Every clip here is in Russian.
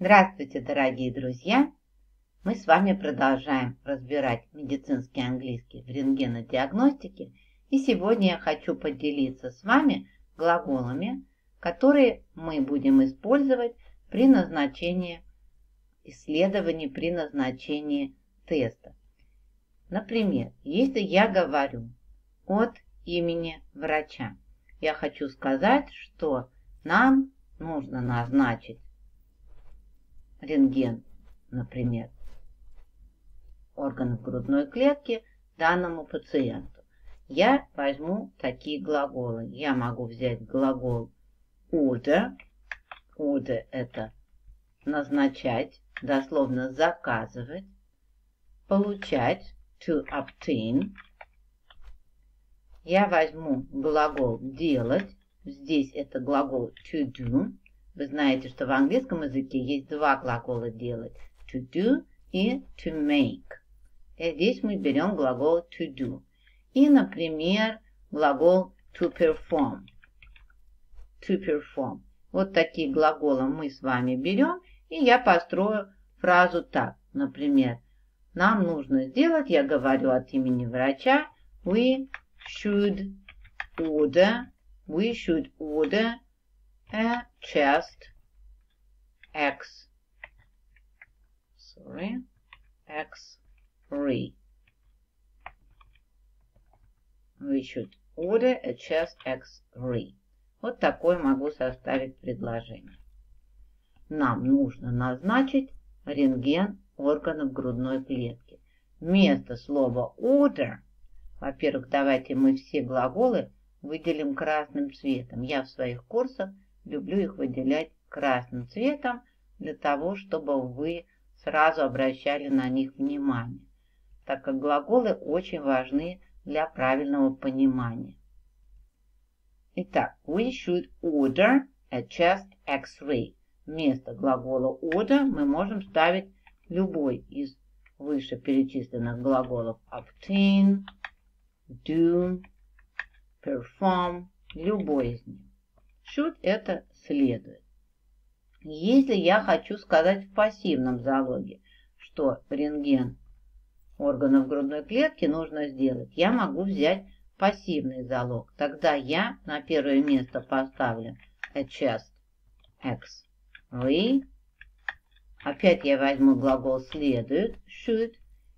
Здравствуйте, дорогие друзья! Мы с вами продолжаем разбирать медицинский английский в рентгенодиагностике. И сегодня я хочу поделиться с вами глаголами, которые мы будем использовать при назначении исследований, при назначении теста. Например, если я говорю от имени врача, я хочу сказать, что нам нужно назначить рентген, например, органов грудной клетки данному пациенту. Я возьму такие глаголы. Я могу взять глагол order. Order – это назначать, дословно заказывать, получать, to obtain. Я возьму глагол делать. Здесь это глагол to do. Вы знаете, что в английском языке есть два глагола делать – to do и to make. И здесь мы берем глагол to do. И, например, глагол to perform. To perform. Вот такие глаголы мы с вами берем, и я построю фразу так. Например, нам нужно сделать, я говорю от имени врача, we should order a chest X-ray. We should order a chest X-ray. Вот такое могу составить предложение. Нам нужно назначить рентген органов грудной клетки. Вместо слова order, во-первых, давайте мы все глаголы выделим красным цветом. Я в своих курсах люблю их выделять красным цветом, для того, чтобы вы сразу обращали на них внимание, так как глаголы очень важны для правильного понимания. Итак, we should order a chest X-ray. Вместо глагола order мы можем ставить любой из вышеперечисленных глаголов obtain, do, perform, любой из них. Should – это следует. Если я хочу сказать в пассивном залоге, что рентген органов грудной клетки нужно сделать, я могу взять пассивный залог. Тогда я на первое место поставлю a chest X-ray. Опять я возьму глагол следует, should,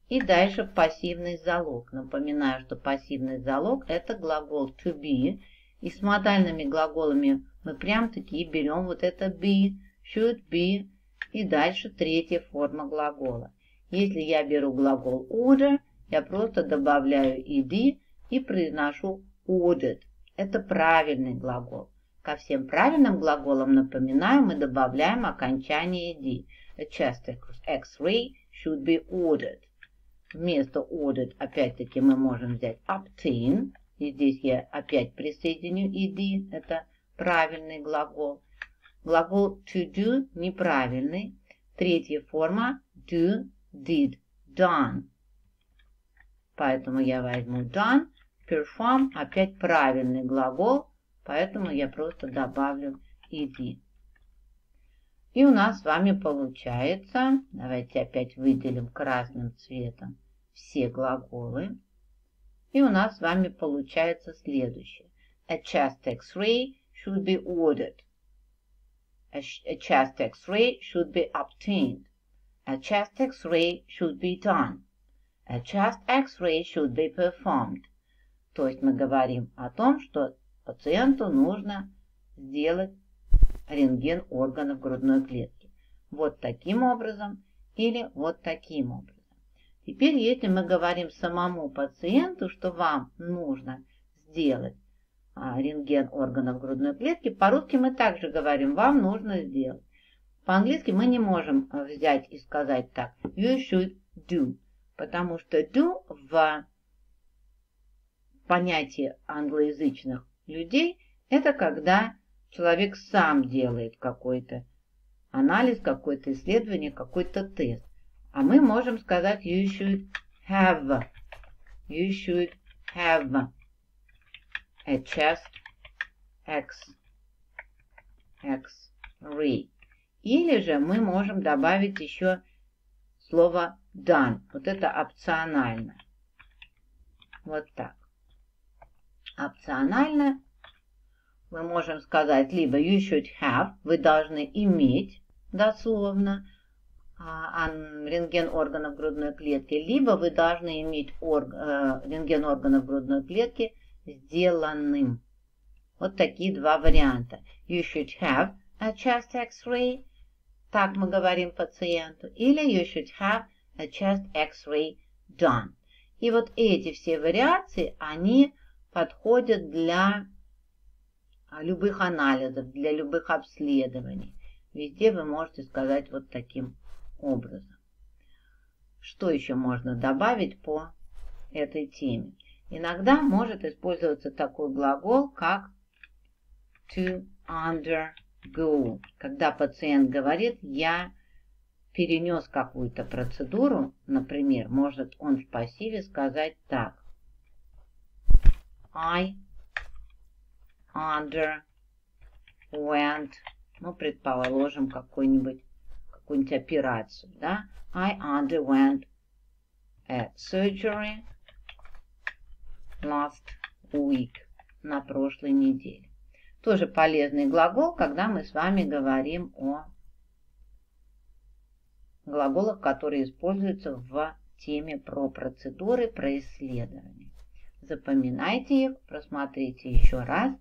и дальше пассивный залог. Напоминаю, что пассивный залог – это глагол to be. И с модальными глаголами мы прям-таки берем вот это be, should be и дальше третья форма глагола. Если я беру глагол order, я просто добавляю ed и произношу ordered. Это правильный глагол. Ко всем правильным глаголам, напоминаю, мы добавляем окончание ed. A chest X-ray should be ordered. Вместо ordered опять-таки мы можем взять obtain. И здесь я опять присоединю ed, это правильный глагол. Глагол to do неправильный. Третья форма do, did, done. Поэтому я возьму done, perform, опять правильный глагол, поэтому я просто добавлю ed. И у нас с вами получается, давайте опять выделим красным цветом все глаголы. И у нас с вами получается следующее. A chest X-ray should be ordered. A chest X-ray should be obtained. A chest X-ray should be done. A chest X-ray should be performed. То есть мы говорим о том, что пациенту нужно сделать рентген органов грудной клетки. Вот таким образом или вот таким образом. Теперь, если мы говорим самому пациенту, что вам нужно сделать рентген органов грудной клетки, по-русски мы также говорим «вам нужно сделать». По-английски мы не можем взять и сказать так «you should do», потому что «do» в понятии англоязычных людей – это когда человек сам делает какой-то анализ, какое-то исследование, какой-то тест. А мы можем сказать you should have. You should have a chest X-ray. Или же мы можем добавить еще слово done. Вот это опционально. Вот так. Опционально мы можем сказать либо you should have, вы должны иметь, дословно, рентген органов грудной клетки, либо вы должны иметь рентген органов грудной клетки сделанным. Вот такие два варианта. You should have a chest X-ray, так мы говорим пациенту, или you should have a chest X-ray done. И вот эти все вариации, они подходят для любых анализов, для любых обследований. Везде вы можете сказать вот таким образом. Что еще можно добавить по этой теме? Иногда может использоваться такой глагол, как to undergo, когда пациент говорит, я перенес какую-то процедуру, например, может он в пассиве сказать так: I underwent, ну, предположим, какую-нибудь операцию, да? I underwent a surgery last week, на прошлой неделе. Тоже полезный глагол, когда мы с вами говорим о глаголах, которые используются в теме про процедуры, про исследования. Запоминайте их, просмотрите еще раз.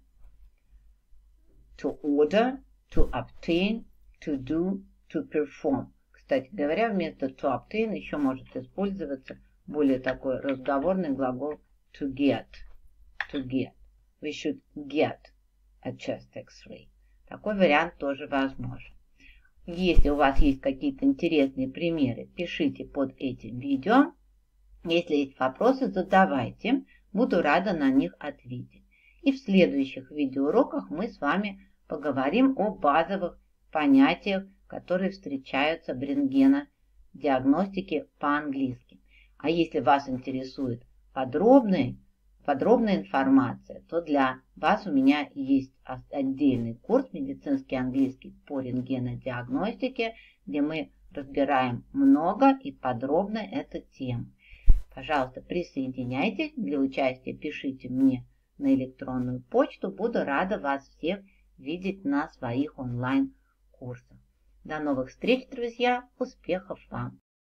To order, to obtain, to do, to perform. Кстати говоря, вместо to obtain еще может использоваться более такой разговорный глагол to get. To get. We should get a chest X-ray. Такой вариант тоже возможен. Если у вас есть какие-то интересные примеры, пишите под этим видео. Если есть вопросы, задавайте. Буду рада на них ответить. И в следующих видеоуроках мы с вами поговорим о базовых понятиях, которые встречаются в рентгенодиагностике по-английски. А если вас интересует подробная информация, то для вас у меня есть отдельный курс «Медицинский английский по рентгенодиагностике», где мы разбираем много и подробно эту тему. Пожалуйста, присоединяйтесь. Для участия пишите мне на электронную почту. Буду рада вас всех видеть на своих онлайн-курсах. До новых встреч, друзья! Успехов вам!